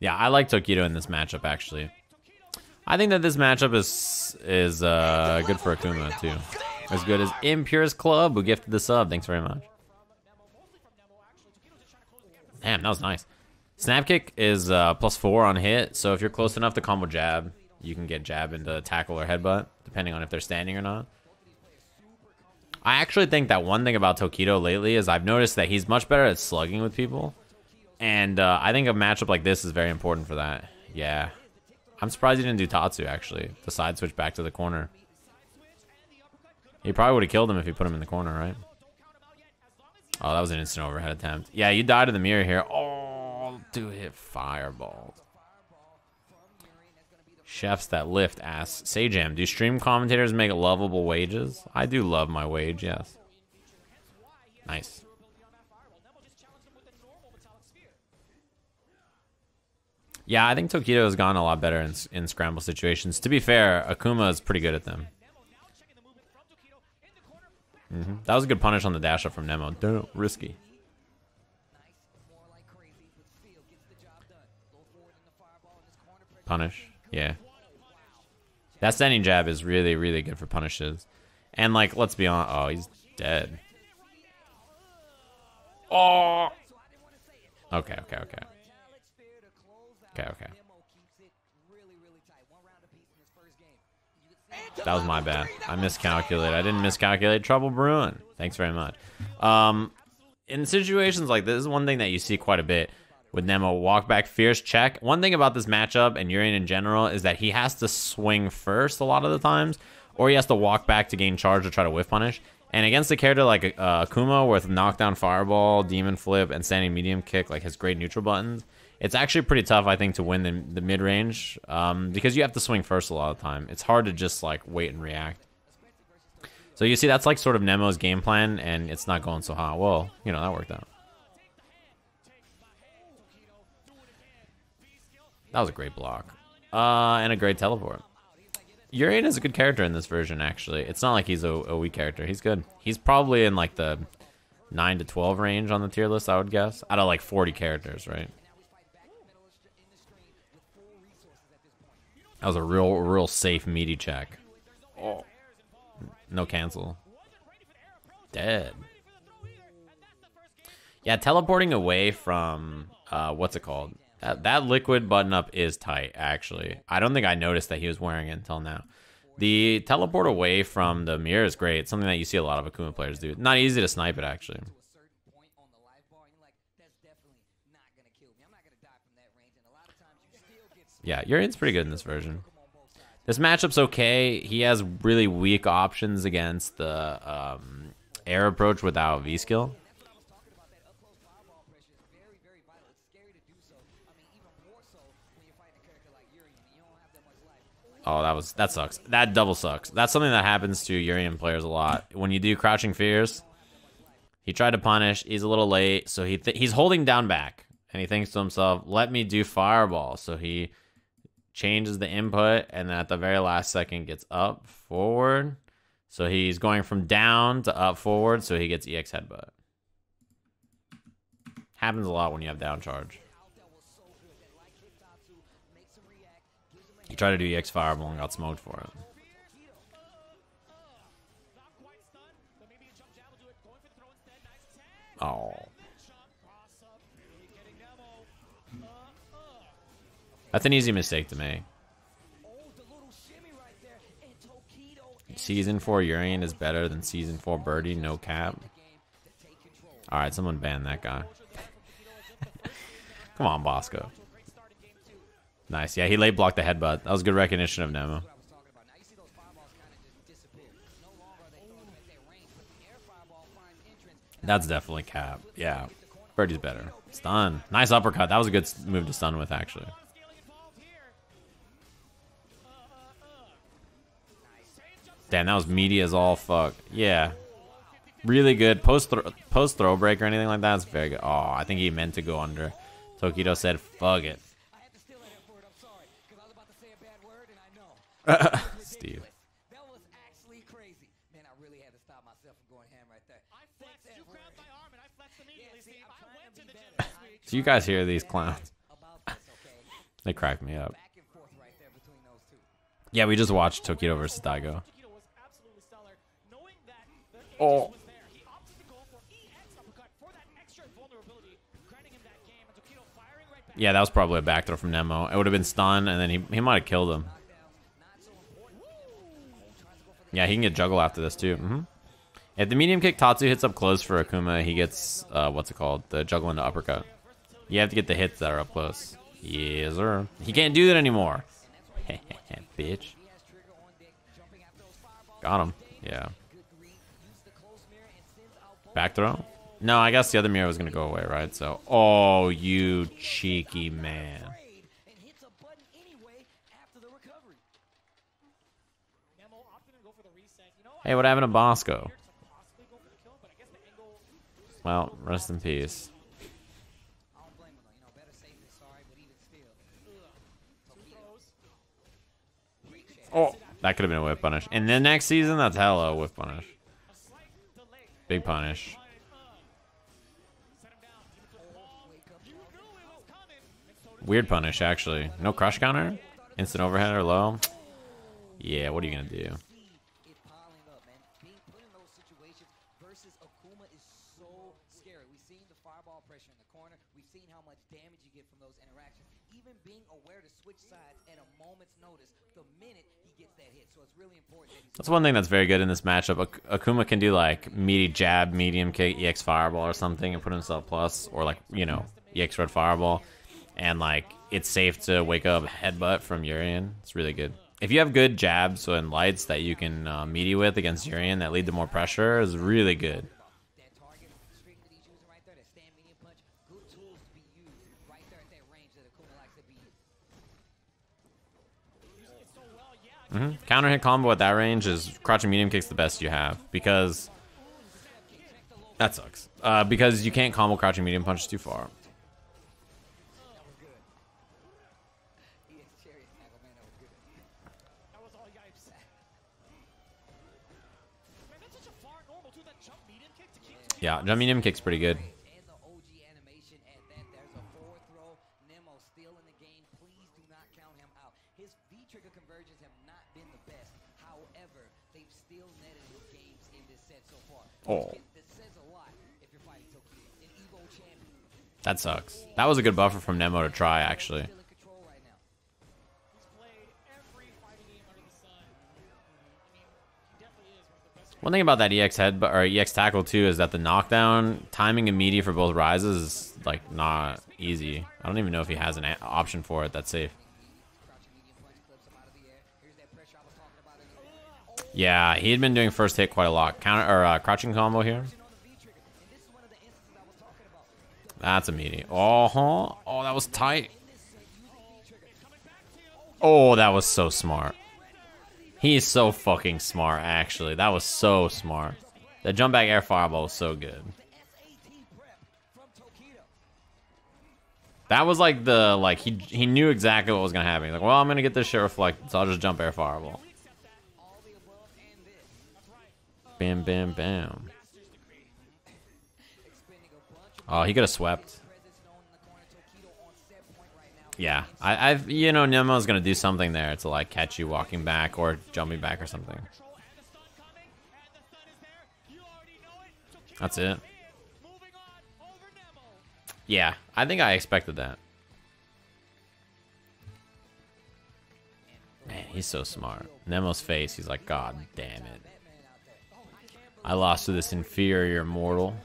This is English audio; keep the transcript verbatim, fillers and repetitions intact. Yeah, I like Tokido in this matchup, actually. I think that this matchup is is uh, good for Akuma, too. As good as Impure's Club, who gifted the sub. Thanks very much. Damn, that was nice. Snap kick is uh, plus four on hit, so if you're close enough to combo jab, you can get jab into tackle or headbutt, depending on if they're standing or not. I actually think that one thing about Tokido lately is I've noticed that he's much better at slugging with people. And uh, I think a matchup like this is very important for that. Yeah. I'm surprised he didn't do Tatsu, actually. The side switch back to the corner. He probably would have killed him if he put him in the corner, right? Oh, that was an instant overhead attempt. Yeah, you died in the mirror here. Oh, dude, hit fireball. Chefs That Lift asks, Sajam, do stream commentators make lovable wages? I do love my wage, yes. Nice. Yeah, I think Tokido has gone a lot better in, in scramble situations. To be fair, Akuma is pretty good at them. Mm-hmm. That was a good punish on the dash up from Nemo. Damn, risky. Punish. Yeah. That standing jab is really, really good for punishes. And, like, let's be honest. Oh, he's dead. Oh! Okay, okay, okay. Okay, okay. That was my bad. I miscalculated. I didn't miscalculate. Trouble brewing. Thanks very much. Um, in situations like this, this is one thing that you see quite a bit with Nemo. Walk back, fierce check. One thing about this matchup and Urien in general is that he has to swing first a lot of the times, or he has to walk back to gain charge to try to whiff punish. And against a character like uh, Akuma with knockdown fireball, demon flip, and standing medium kick, like his great neutral buttons, it's actually pretty tough, I think, to win the, the mid-range um, because you have to swing first a lot of the time. It's hard to just, like, wait and react. So you see, that's, like, sort of Nemo's game plan, and it's not going so hot. Well, you know, that worked out. That was a great block. Uh, and a great teleport. Urien is a good character in this version, actually. It's not like he's a, a weak character. He's good. He's probably in, like, the nine to twelve range on the tier list, I would guess. Out of, like, forty characters, right? That was a real, real safe, meaty check. Oh. No cancel. Dead. Yeah, teleporting away from, uh, what's it called? That, that liquid button-up is tight, actually. I don't think I noticed that he was wearing it until now. The teleport away from the mirror is great. It's something that you see a lot of Akuma players do. Not easy to snipe it, actually. Yeah, Urien's pretty good in this version. This matchup's okay. He has really weak options against the um, air approach without V-skill. Oh, that was that sucks. That double sucks. That's something that happens to Urien players a lot. When you do Crouching Fierce, he tried to punish. He's a little late, so he th he's holding down back. And he thinks to himself, let me do Fireball. So he changes the input, and then at the very last second gets up forward. So he's going from down to up forward, so he gets E X headbutt. Happens a lot when you have down charge. He tried to do E X fireball and got smoked for it. Oh. That's an easy mistake to make. Season four Urien is better than season four Birdie, no cap. Alright, someone ban that guy. Come on, Bosco. Nice. Yeah, he late blocked the headbutt. That was good recognition of Nemo. That's definitely cap. Yeah. Birdie's better. Stun. Nice uppercut. That was a good move to stun with, actually. Damn, that was meaty as all fuck. Yeah. Really good. Post throw, post throw break or anything like that. It's very good. Oh, I think he meant to go under. Tokido said, fuck it. Steve. That was actually crazy. Man, I really had to stop myself from going ham right there. I flexed. You grabbed my arm and I flexed immediately. I went to the gym this week. Do you guys hear these clowns? They cracked me up. Yeah, we just watched Tokido versus Daigo. Oh. Yeah, that was probably a back throw from Nemo. It would have been stunned, and then he, he might have killed him. Yeah, he can get juggle after this, too. Mm-hmm. If the medium kick Tatsu hits up close for Akuma, he gets, uh, what's it called? The juggle into uppercut. You have to get the hits that are up close. Yes, sir. He can't do that anymore. Bitch. Got him. Yeah. Back throw? No, I guess the other mirror was going to go away, right? So, oh, you cheeky man. Hey, what happened to Bosco? Well, rest in peace. Oh, that could have been a whip punish. And then next season, that's hella whip punish. Big punish. Weird punish, actually. No crush counter? Instant overhead or low? Yeah, what are you going to do? That's one thing that's very good in this matchup. Akuma can do like meaty jab, medium kick, E X fireball or something and put himself plus, or like, you know, E X red fireball. And like, it's safe to wake up headbutt from Urien. It's really good. If you have good jabs and lights that you can uh, meaty with against Urien that lead to more pressure, is really good. Mm-hmm. Counter hit combo at that range is crouch and medium kick's the best you have, because that sucks. Uh, because you can't combo crouch and medium punch too far. Yeah, jump medium kick's pretty good. Oh. That sucks. That was a good buffer from Nemo to try, actually. One thing about that E X head or E X tackle too is that the knockdown timing and meaty for both rises is like not easy. I don't even know if he has an option for it that's safe. Yeah, he had been doing first hit quite a lot. Counter or uh, crouching combo here. That's a meaty. Oh, huh. Oh, that was tight. Oh, that was so smart. He is so fucking smart, actually. That was so smart. The jump back air fireball was so good. That was like the, like, he, he knew exactly what was going to happen. He's like, well, I'm going to get this shit reflected, so I'll just jump air fireball. Bam, bam, bam. Oh, he could have swept. Yeah, I, I've, you know, Nemo's gonna do something there to like catch you walking back or jumping back or something. That's it. Yeah, I think I expected that. Man, he's so smart. Nemo's face, he's like, God damn it. I lost to this inferior mortal.